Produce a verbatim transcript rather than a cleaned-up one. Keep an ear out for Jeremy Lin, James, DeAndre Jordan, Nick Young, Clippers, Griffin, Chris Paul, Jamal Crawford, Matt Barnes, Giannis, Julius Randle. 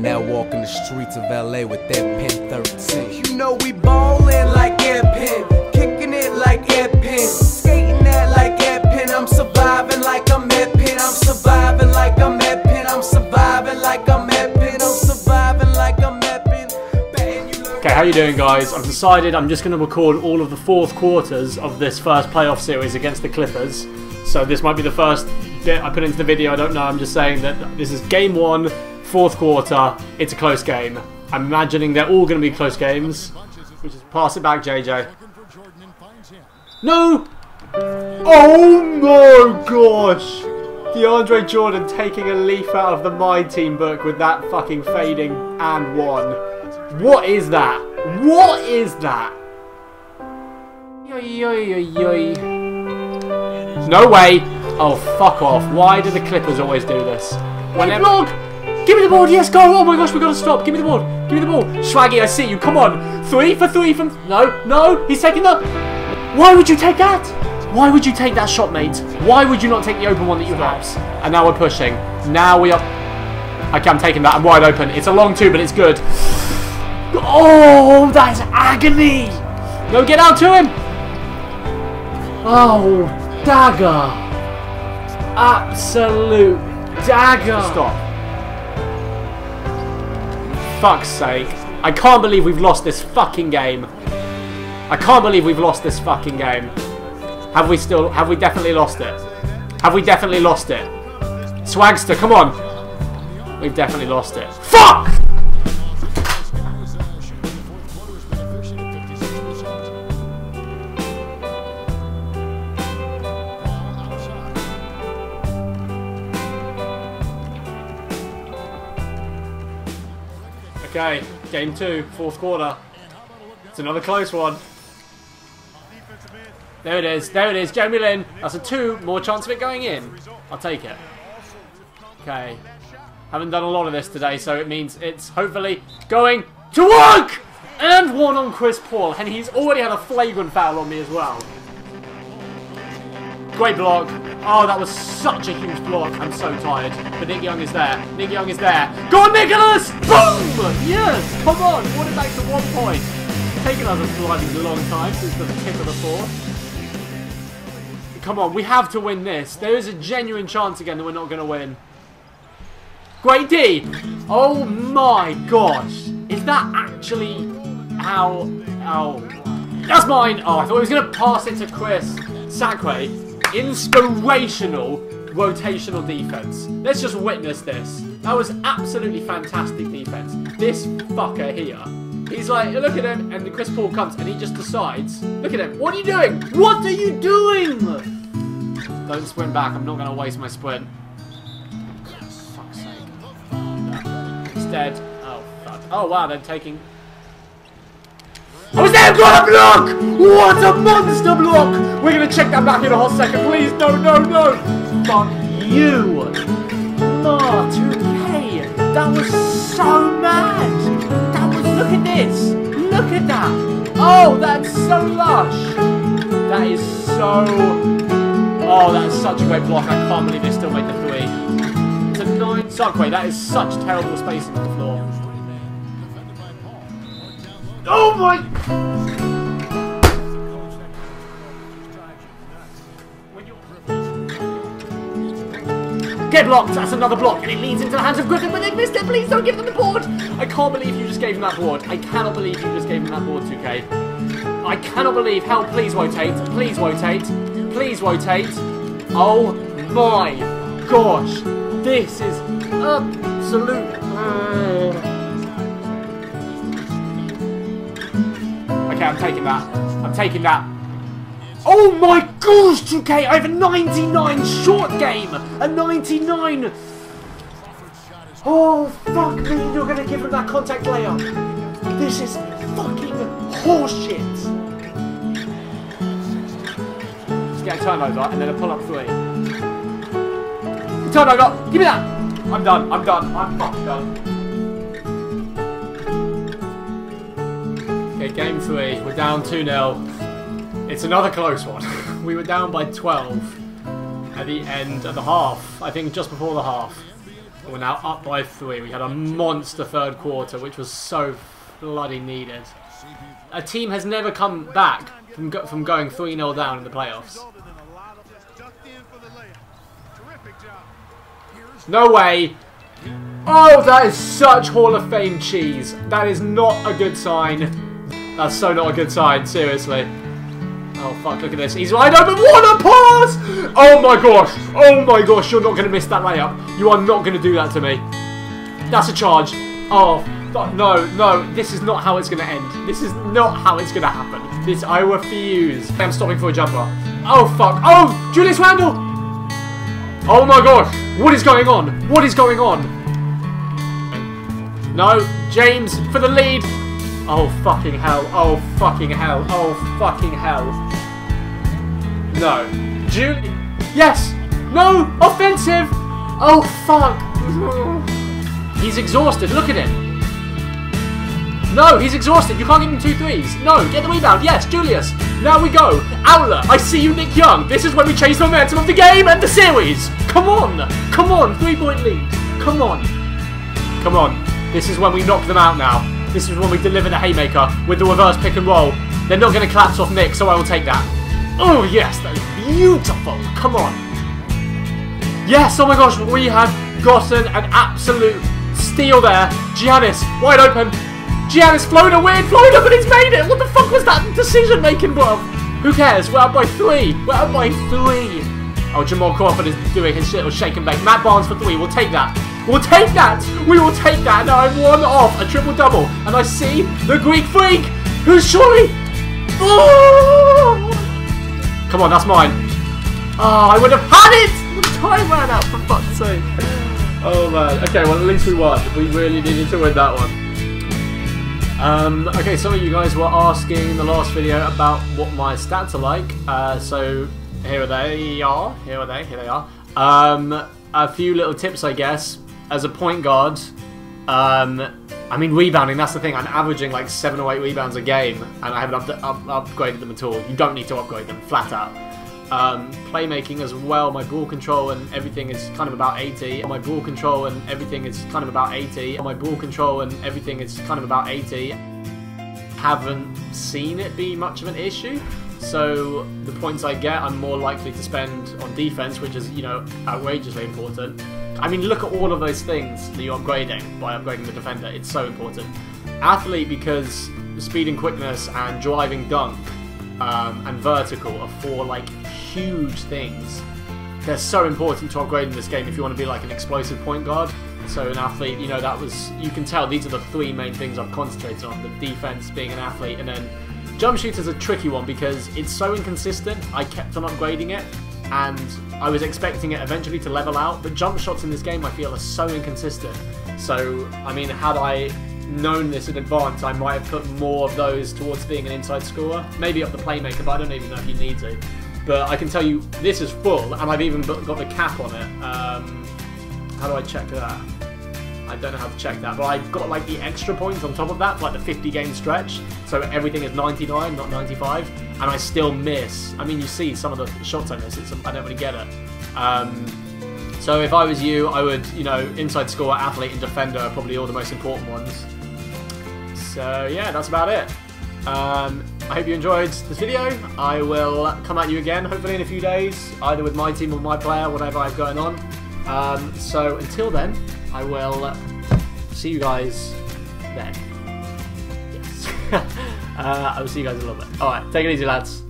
now walking the streets of L A with that pen thirteen. You know we ballin' like Airpen, kicking it like Airpen, skating that like Airpen. I'm surviving like I'm Airpen. I'm surviving like I'm Airpen. I'm surviving like I'm Airpen. I'm surviving like I'm Airpen. Okay, how you doing, guys? I've decided I'm just going to record all of the fourth quarters of this first playoff series against the Clippers. So this might be the first bit I put into the video, I don't know, I'm just saying that this is game one, fourth quarter, it's a close game. I'm imagining they're all going to be close games, which is pass it back, J J. No! Oh my gosh! DeAndre Jordan taking a leaf out of the My Team book with that fucking fading and one. What is that? What is that? Yo, yo, yo, yo. No way! Oh, fuck off. Why do the Clippers always do this? Whenever... Hey, give me the ball! Yes, go! Oh my gosh, we gotta stop! Give me the ball! Give me the ball! Swaggy, I see you! Come on! Three for three from... No! No! He's taking the... Why would you take that? Why would you take that shot, mate? Why would you not take the open one that you have? And now we're pushing. Now we are... Okay, I'm taking that. I'm wide open. It's a long two, but it's good. Oh, that is agony! No, get out to him! Oh... Dagger! Absolute dagger! Stop. Fuck's sake. I can't believe we've lost this fucking game. I can't believe we've lost this fucking game. Have we still... Have we definitely lost it? Have we definitely lost it? Swagster, come on! We've definitely lost it. Fuck! Okay, game two, fourth quarter. It's another close one. There it is, there it is, Jeremy Lin. That's a two, more chance of it going in. I'll take it. Okay, haven't done a lot of this today, so it means it's hopefully going to work! And one on Chris Paul, and he's already had a flagrant foul on me as well. Great block. Oh, that was such a huge block. I'm so tired. But Nick Young is there. Nick Young is there. Go on, Nicholas! Boom! Yes! Come on! What it back to one point. Taken us a bloody long time since the tip of the fourth. Come on, we have to win this. There is a genuine chance again that we're not going to win. Great D! Oh my gosh! Is that actually... Ow. Ow. That's mine! Oh, I thought he was going to pass it to Chris. Sacre. Inspirational rotational defense. Let's just witness this. That was absolutely fantastic defense. This fucker here. He's like, look at him, and Chris Paul comes and he just decides. Look at him. What are you doing? What are you doing? Don't sprint back. I'm not going to waste my sprint. Yes. Fuck's sake. He's dead. Oh, fuck. Oh, wow. They're taking... I was there! Got a block! What a monster block! We're gonna check that back in a hot second, please! No, no, no! Fuck you! Ma, two K! That was so mad! That was... Look at this! Look at that! Oh, that's so lush! That is so... Oh, that's such a great block. I can't believe they still made the three. It's a nine... Suckway, that is such terrible spacing on the floor. Oh my! Get blocked! That's another block, and it leads into the hands of Griffin, but they missed it! Please don't give them the board! I can't believe you just gave him that board. I cannot believe you just gave him that board, two K. I cannot believe... Hell, please rotate. Please rotate. Please rotate. Oh my gosh! This is absolute... Uh... Okay, I'm taking that. I'm taking that. Oh my gosh, two K! I have a ninety-nine short game! A ninety-nine! Oh, fuck me, you're gonna give him that contact layup! This is fucking horseshit! Just get a turnover and then a pull-up three. Turnover! Give me that! I'm done, I'm done, I'm fucking done. Okay, game three. We're down two nil. It's another close one. We were down by twelve at the end of the half. I think just before the half. We're now up by three. We had a monster third quarter, which was so bloody needed. A team has never come back from go from going three nil down in the playoffs. No way. Oh, that is such Hall of Fame cheese. That is not a good sign. That's so not a good sign, seriously. Oh, fuck, look at this. He's wide open. What a pass! Oh, my gosh. Oh, my gosh. You're not going to miss that layup. You are not going to do that to me. That's a charge. Oh, no, no. This is not how it's going to end. This is not how it's going to happen. This, I refuse. I'm stopping for a jumper. Oh, fuck. Oh, Julius Randle. Oh, my gosh. What is going on? What is going on? No. James for the lead. Oh, fucking hell. Oh, fucking hell. Oh, fucking hell. No. Julie. Yes. No. Offensive. Oh, fuck. He's exhausted. Look at him. No, he's exhausted. You can't give him two threes. No. Get the rebound. Yes, Julius. Now we go. Outlet. I see you, Nick Young. This is when we change the momentum of the game and the series. Come on. Come on. Three-point lead. Come on. Come on. This is when we knock them out now. This is when we deliver the haymaker with the reverse pick and roll. They're not going to collapse off Nick, so I will take that. Oh, yes, that is beautiful. Come on. Yes, oh my gosh, we have gotten an absolute steal there. Giannis, wide open. Giannis, flown away, flown up, and it's made it. What the fuck was that decision making, bro? Who cares? We're up by three. We're up by three. Oh, Jamal Crawford is doing his shit, or shake and bake. Matt Barnes for three. We'll take that. We'll take that! We will take that! And I'm one off a triple-double. And I see the Greek Freak, who's surely... Oh! Come on, that's mine. Oh, I would have had it! The time ran out, for fuck's sake. Oh, man. Okay, well, at least we won. We really needed to win that one. Um, okay, some of you guys were asking in the last video about what my stats are like. Uh, so, here they are. Here are they. Here they are. Um, a few little tips, I guess. As a point guard, um, I mean rebounding, that's the thing. I'm averaging like seven or eight rebounds a game and I haven't up up upgraded them at all. You don't need to upgrade them, flat out. Um, playmaking as well, my ball control and everything is kind of about eighty. My ball control and everything is kind of about eighty. My ball control and everything is kind of about eighty. Haven't seen it be much of an issue. So the points I get, I'm more likely to spend on defense, which is, you know, outrageously important. I mean, look at all of those things that you're upgrading by upgrading the defender. It's so important. Athlete, because speed and quickness and driving dunk um, and vertical are four, like, huge things. They're so important to upgrade in this game if you want to be, like, an explosive point guard. So an athlete, you know, that was... You can tell these are the three main things I've concentrated on. The defense, being an athlete, and then... Jump shoot is a tricky one because it's so inconsistent. I kept on upgrading it and I was expecting it eventually to level out, but jump shots in this game I feel are so inconsistent. So, I mean, had I known this in advance, I might have put more of those towards being an inside scorer. Maybe up the playmaker, but I don't even know if you need to. But I can tell you this is full and I've even got the cap on it. Um, how do I check that? I don't know how to check that, but I've got like the extra points on top of that, like the fifty game stretch, so everything is ninety-nine, not ninety-five, and I still miss. I mean, you see some of the shots I miss, it's, I don't really get it. Um, so if I was you, I would, you know, inside scorer, athlete, and defender are probably all the most important ones. So yeah, that's about it. Um, I hope you enjoyed this video. I will come at you again, hopefully in a few days, either with my team or my player, whatever I've going on. Um, so until then, I will see you guys then. Yes. uh, I will see you guys in a little bit. Alright, take it easy, lads.